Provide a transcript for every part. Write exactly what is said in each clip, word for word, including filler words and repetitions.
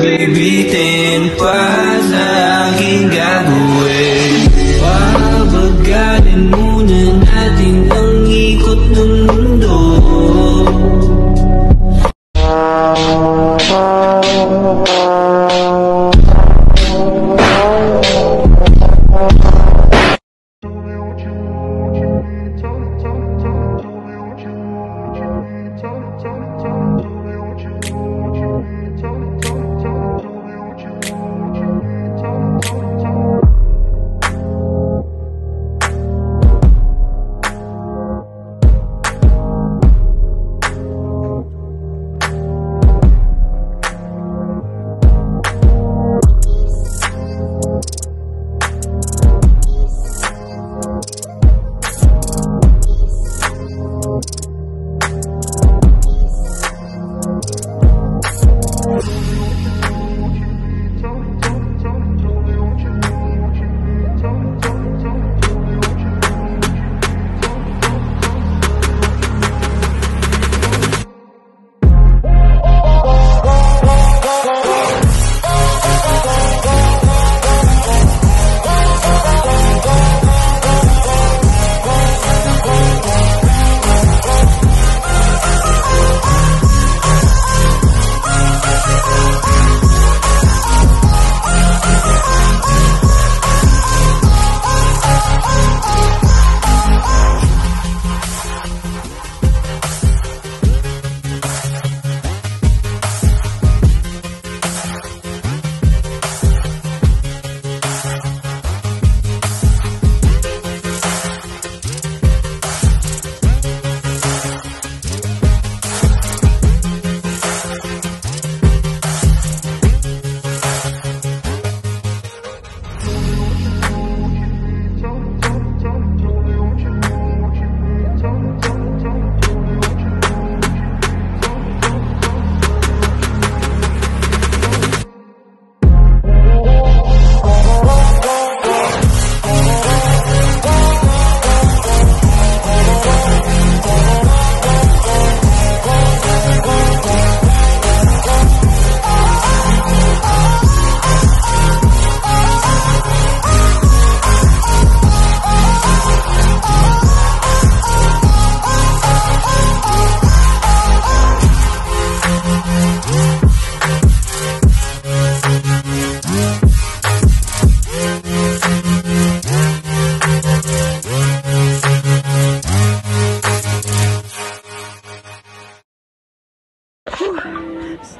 Bibitin pa sa aking gagawin. Pabagalin muna natin ang ikot ng mundo.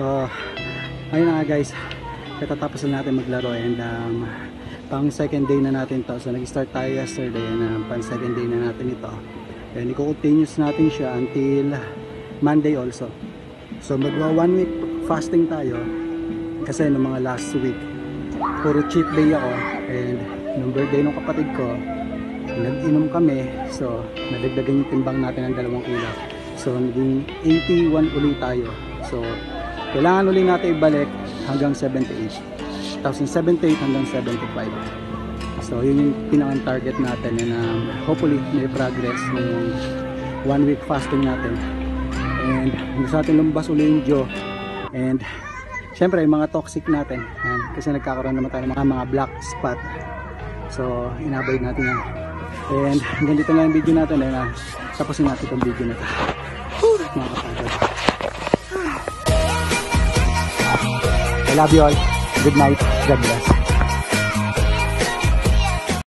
So, ayun na nga guys, katatapos na natin maglaro and um, pang second day na natin to. So, nag-start tayo yesterday and um, pang second day na natin ito. And i-continuous natin siya until Monday also. So, magwa one week fasting tayo kasi nung mga last week, puro cheat day ako and nung birthday ng kapatid ko, nag-inom kami. So, nadagdagan yung timbang natin ng dalawang kilo. So, naging eighty-one ulit tayo. So, kailangan ulit natin ibalik hanggang seventy-eight. Tapos yung seventy-eight hanggang seventy-five. So, yun yung pinakang target natin. And um, hopefully, may progress ng one week fasting natin. And gusto natin lumabas ulit yung jaw. And syempre, yung mga toxic natin. And, kasi nagkakaroon naman tayo ng mga, mga black spot. So, inabay natin yan. And ganito na yung video natin. And uh, tapusin natin itong video na ito. Mga kapatid. I love you all. Good night. God bless.